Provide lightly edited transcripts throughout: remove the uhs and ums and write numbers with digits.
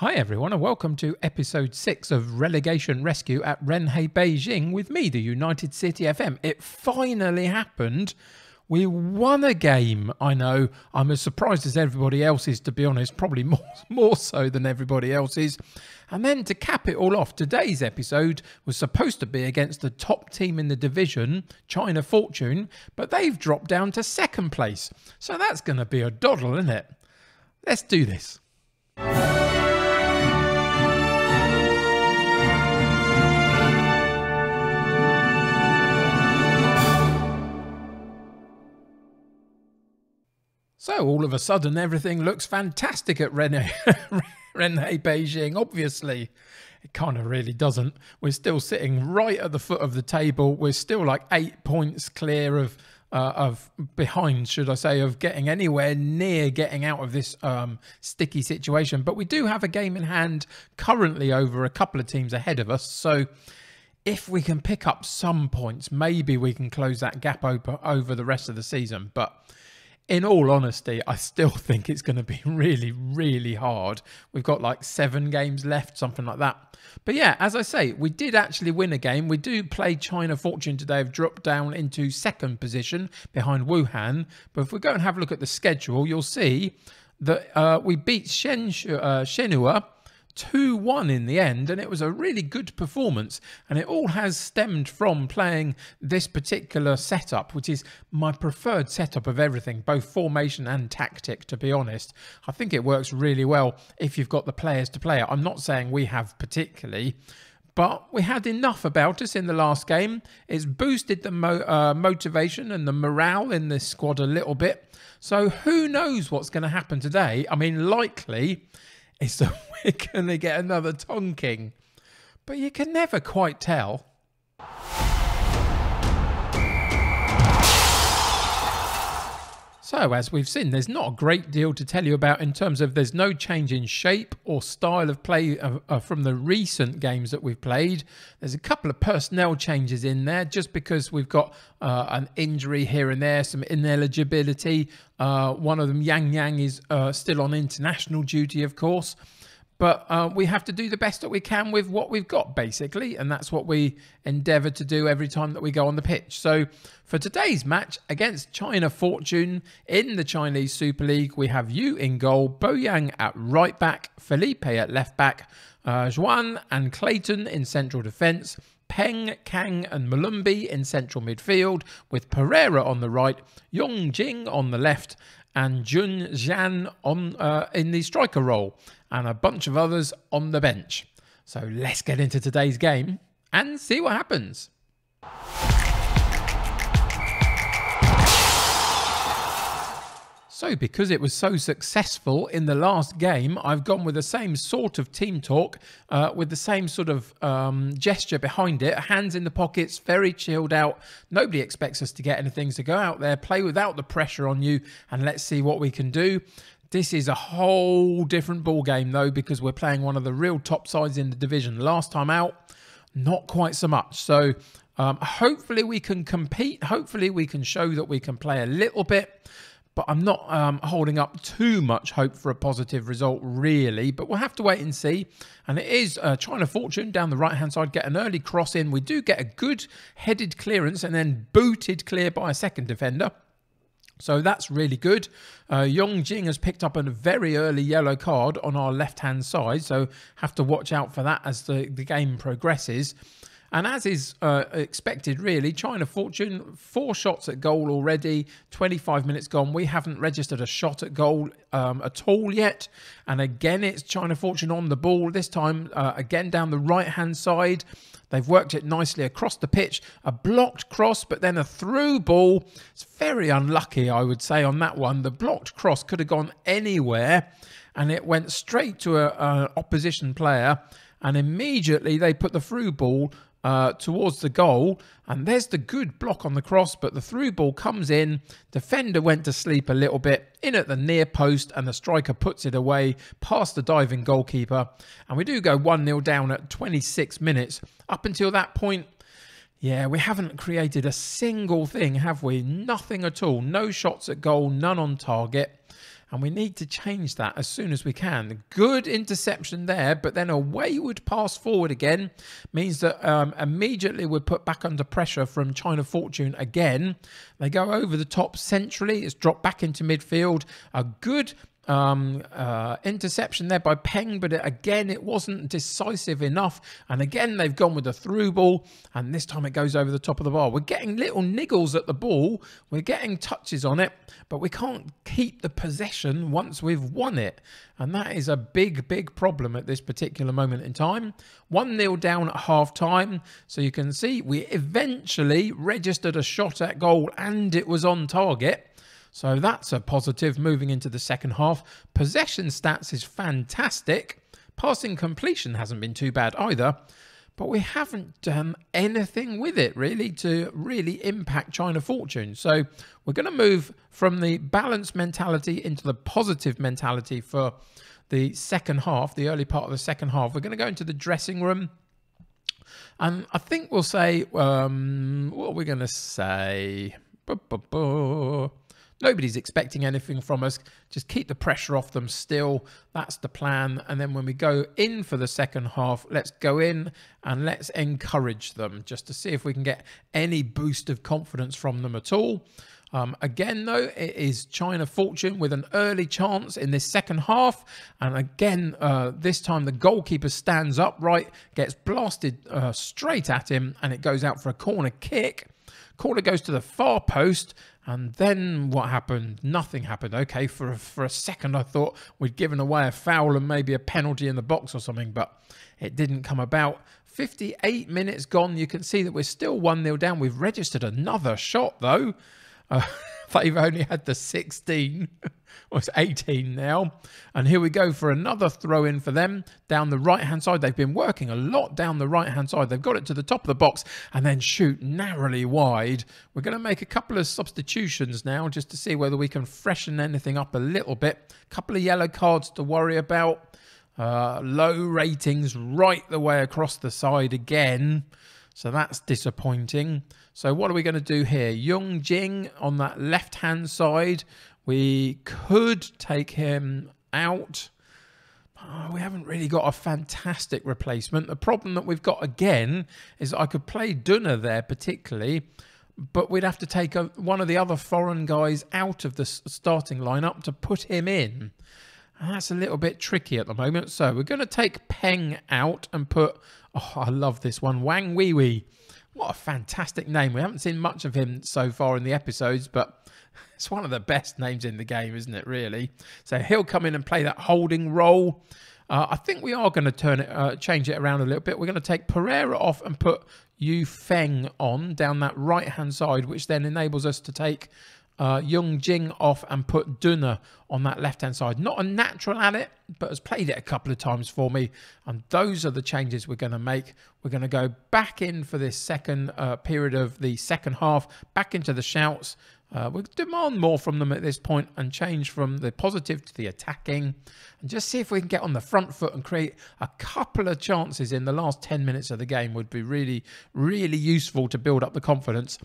Hi everyone and welcome to episode 6 of Relegation Rescue at Renhe Beijing with me, the United City FM. It finally happened. We won a game. I know I'm as surprised as everybody else is, to be honest, probably more so than everybody else is. And then to cap it all off, today's episode was supposed to be against the top team in the division, China Fortune, but they've dropped down to second place. So that's going to be a doddle, isn't it? Let's do this. So all of a sudden, everything looks fantastic at Renhe Beijing, obviously. It kind of really doesn't. We're still sitting right at the foot of the table. We're still like 8 points clear of getting anywhere near getting out of this sticky situation. But we do have a game in hand currently over a couple of teams ahead of us. So if we can pick up some points, maybe we can close that gap over the rest of the season. But in all honesty, I still think it's going to be really, really hard. We've got like 7 games left, something like that. But yeah, as I say, we did actually win a game. We do play China Fortune today. Have dropped down into second position behind Wuhan. But if we go and have a look at the schedule, you'll see that we beat Shenhua 2-1 in the end, and it was a really good performance, and it all has stemmed from playing this particular setup, which is my preferred setup of everything, both formation and tactic, to be honest. I think it works really well if you've got the players to play it. I'm not saying we have particularly, but we had enough about us in the last game. It's boosted the motivation and the morale in this squad a little bit. So who knows what's going to happen today? I mean, likely is that we're going to get another tonking. But you can never quite tell. So, as we've seen, there's not a great deal to tell you about in terms of there's no change in shape or style of play from the recent games that we've played. There's a couple of personnel changes in there just because we've got an injury here and there, some ineligibility. One of them, Yang Yang, is still on international duty, of course. But we have to do the best that we can with what we've got, basically. And that's what we endeavour to do every time that we go on the pitch. So for today's match against China Fortune in the Chinese Super League, we have Yu in goal, Boyang at right back, Felipe at left back, Juan and Clayton in central defence, Peng, Kang and Mulumbi in central midfield, with Pereira on the right, Yong Jing on the left and Jun Zhan in the striker role, and a bunch of others on the bench. So let's get into today's game and see what happens. So because it was so successful in the last game, I've gone with the same sort of team talk, with the same sort of gesture behind it. Hands in the pockets, very chilled out. Nobody expects us to get anything, so go out there, play without the pressure on you, and let's see what we can do. This is a whole different ball game, though, because we're playing one of the real top sides in the division. Last time out, not quite so much. So hopefully we can compete. Hopefully we can show that we can play a little bit. But I'm not holding up too much hope for a positive result, really. But we'll have to wait and see. And it is China Fortune down the right-hand side. Get an early cross in. We do get a good headed clearance and then booted clear by a second defender. So that's really good. Yong Jing has picked up a very early yellow card on our left-hand side. So have to watch out for that as the game progresses. And as is expected, really, China Fortune, 4 shots at goal already, 25 minutes gone. We haven't registered a shot at goal at all yet. And again, it's China Fortune on the ball, this time again down the right-hand side. They've worked it nicely across the pitch. A blocked cross, but then a through ball. It's very unlucky, I would say, on that one. The blocked cross could have gone anywhere, and it went straight to an opposition player. And immediately they put the through ball towards the goal, and there's the good block on the cross, but the through ball comes in. Defender went to sleep a little bit, in at the near post, and the striker puts it away past the diving goalkeeper. And we do go 1-0 down at 26 minutes. Up until that point, yeah, we haven't created a single thing, have we? Nothing at all. No shots at goal, none on target. and we need to change that as soon as we can. Good interception there, but then a wayward pass forward again means that immediately we're put back under pressure from China Fortune again. They go over the top centrally. It's dropped back into midfield. A good interception there by Peng, but again it wasn't decisive enough, and again they've gone with a through ball, and this time it goes over the top of the bar. We're getting little niggles at the ball, we're getting touches on it, but we can't keep the possession once we've won it, and that is a big problem at this particular moment in time. 1-0 down at half time, so you can see we eventually registered a shot at goal and it was on target. So that's a positive moving into the second half. Possession stats is fantastic. Passing completion hasn't been too bad either. But we haven't done anything with it really to really impact China Fortune. So we're going to move from the balanced mentality into the positive mentality for the second half, the early part of the second half. We're going to go into the dressing room. And I think we'll say, what are we going to say? Nobody's expecting anything from us. Just keep the pressure off them still. That's the plan. And then when we go in for the second half, let's go in and let's encourage them just to see if we can get any boost of confidence from them at all. Again, though, it is China Fortune with an early chance in this second half. And again, this time the goalkeeper stands upright, gets blasted straight at him, and it goes out for a corner kick. Corner goes to the far post. And then what happened? Nothing happened. Okay, for a second I thought we'd given away a foul and maybe a penalty in the box or something, but it didn't come about. 58 minutes gone. You can see that we're still 1-0 down. We've registered another shot, though. They've only had the 16. Well, it's 18 now. And here we go for another throw-in for them down the right-hand side. They've been working a lot down the right-hand side. They've got it to the top of the box and then shoot narrowly wide. We're going to make a couple of substitutions now just to see whether we can freshen anything up a little bit. A couple of yellow cards to worry about. Low ratings right the way across the side again. So that's disappointing. So what are we going to do here? Yong Jing on that left-hand side. We could take him out. Oh, we haven't really got a fantastic replacement. The problem that we've got again is I could play Duna there particularly, but we'd have to take one of the other foreign guys out of the starting lineup to put him in. And that's a little bit tricky at the moment. So we're going to take Peng out and put... Oh, I love this one. Wang Wee Wee. What a fantastic name. We haven't seen much of him so far in the episodes, but it's one of the best names in the game, isn't it, really? So he'll come in and play that holding role. I think we are going to change it around a little bit. We're going to take Pereira off and put Yu Feng on down that right-hand side, which then enables us to take Yong Jing off and put Duna on that left-hand side. Not a natural at it, but has played it a couple of times for me. And those are the changes we're going to make. We're going to go back in for this second period of the second half, back into the shouts. We'll demand more from them at this point and change from the positive to the attacking. And just see if we can get on the front foot and create a couple of chances in the last 10 minutes of the game would be really useful to build up the confidence.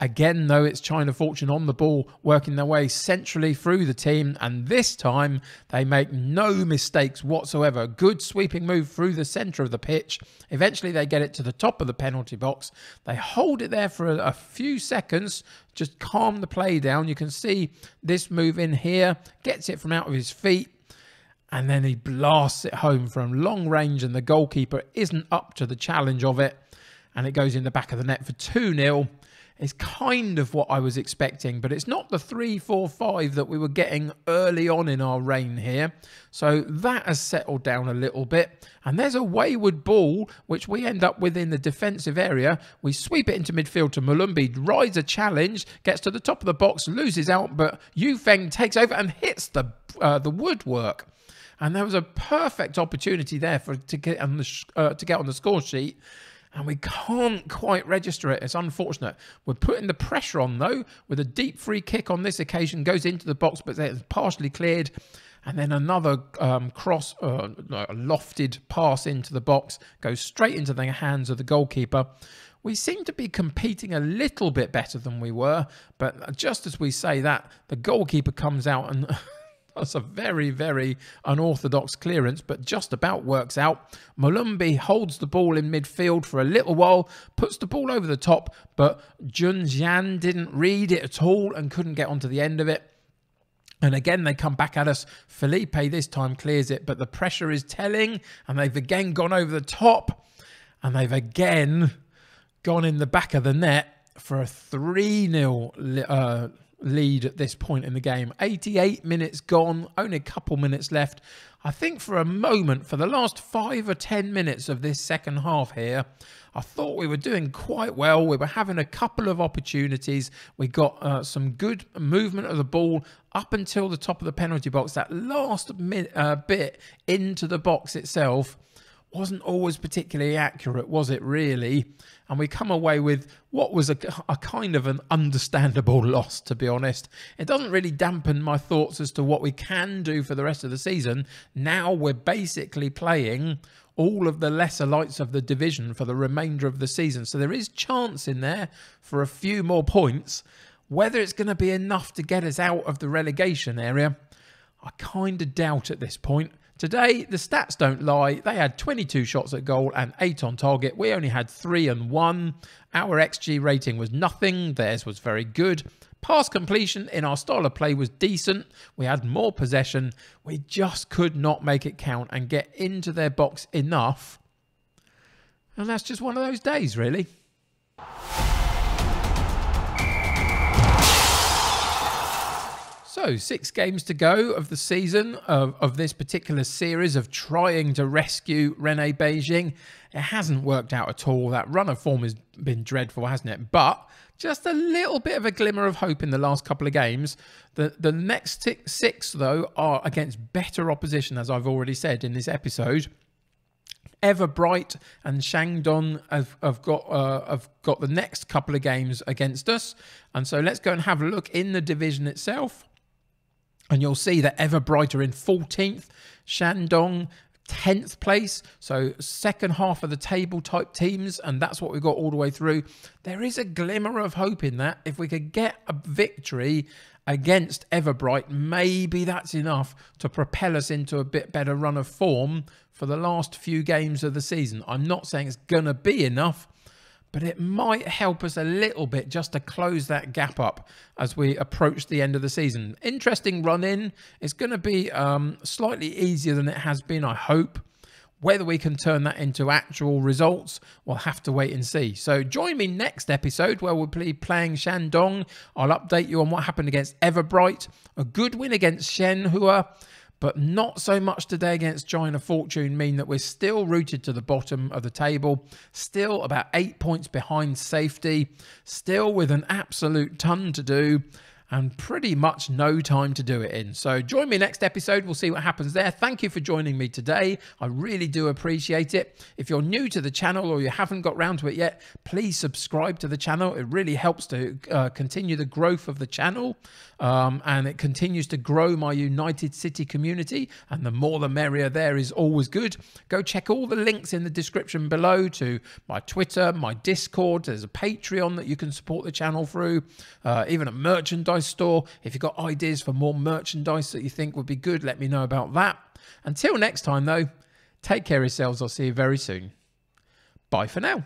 Again, though, it's China Fortune on the ball, working their way centrally through the team. And this time, they make no mistakes whatsoever. Good sweeping move through the centre of the pitch. Eventually, they get it to the top of the penalty box. They hold it there for a few seconds. Just calm the play down. You can see this move in here. Gets it from out of his feet. And then he blasts it home from long range. And the goalkeeper isn't up to the challenge of it. And it goes in the back of the net for 2-0. It's kind of what I was expecting, but it's not the 3-4-5 that we were getting early on in our reign here. So that has settled down a little bit. And there's a wayward ball, which we end up with in the defensive area. We sweep it into midfield to Mulumbi, rides a challenge, gets to the top of the box, loses out, but Yu Feng takes over and hits the woodwork. And there was a perfect opportunity there to get on the score sheet. And we can't quite register it. It's unfortunate. We're putting the pressure on, though, with a deep free kick on this occasion. Goes into the box, but it's partially cleared. And then another lofted pass into the box. Goes straight into the hands of the goalkeeper. We seem to be competing a little bit better than we were. But just as we say that, the goalkeeper comes out and... That's a very, very unorthodox clearance, but just about works out. Mulumbi holds the ball in midfield for a little while, puts the ball over the top, but Junjian didn't read it at all and couldn't get onto the end of it. And again, they come back at us. Felipe this time clears it, but the pressure is telling, and they've again gone over the top, and they've again gone in the back of the net for a 3-0 lead at this point in the game. 88 minutes gone, only a couple minutes left. I think for a moment, for the last 5 or 10 minutes of this second half here, I thought we were doing quite well. We were having a couple of opportunities. We got some good movement of the ball up until the top of the penalty box. That last bit into the box itself wasn't always particularly accurate, was it really? And we come away with what was a kind of an understandable loss, to be honest. It doesn't really dampen my thoughts as to what we can do for the rest of the season. Now we're basically playing all of the lesser lights of the division for the remainder of the season. So there is chance in there for a few more points. Whether it's going to be enough to get us out of the relegation area, I kind of doubt at this point. Today, the stats don't lie. They had 22 shots at goal and 8 on target. We only had 3 and 1. Our XG rating was nothing. Theirs was very good. Pass completion in our style of play was decent. We had more possession. We just could not make it count and get into their box enough. And that's just one of those days, really. So 6 games to go of the season of this particular series of trying to rescue Renhe Beijing. It hasn't worked out at all. That run of form has been dreadful, hasn't it? But just a little bit of a glimmer of hope in the last couple of games. The next 6, though, are against better opposition, as I've already said in this episode. Everbright and Shandong have got the next couple of games against us. And so let's go and have a look in the division itself. And you'll see that Everbright are in 14th, Shandong 10th place. So second half of the table type teams, and that's what we've got all the way through. There is a glimmer of hope in that. If we could get a victory against Everbright, maybe that's enough to propel us into a bit better run of form for the last few games of the season. I'm not saying it's going to be enough, but it might help us a little bit just to close that gap up as we approach the end of the season. Interesting run-in. It's going to be slightly easier than it has been, I hope. Whether we can turn that into actual results, we'll have to wait and see. So join me next episode where we'll be playing Shandong. I'll update you on what happened against Everbright. A good win against Shenhua, but not so much today against China Fortune, mean that we're still rooted to the bottom of the table, still about 8 points behind safety, still with an absolute ton to do, and pretty much no time to do it in. So join me next episode. We'll see what happens there. Thank you for joining me today. I really do appreciate it. If you're new to the channel or you haven't got round to it yet, please subscribe to the channel. It really helps to continue the growth of the channel. And it continues to grow my United City community. And the more the merrier there is always good. Go check all the links in the description below to my Twitter, my Discord. There's a Patreon that you can support the channel through. Even a merchandise store. If you've got ideas for more merchandise that you think would be good, let me know about that. Until next time, though, take care of yourselves. I'll see you very soon. Bye for now.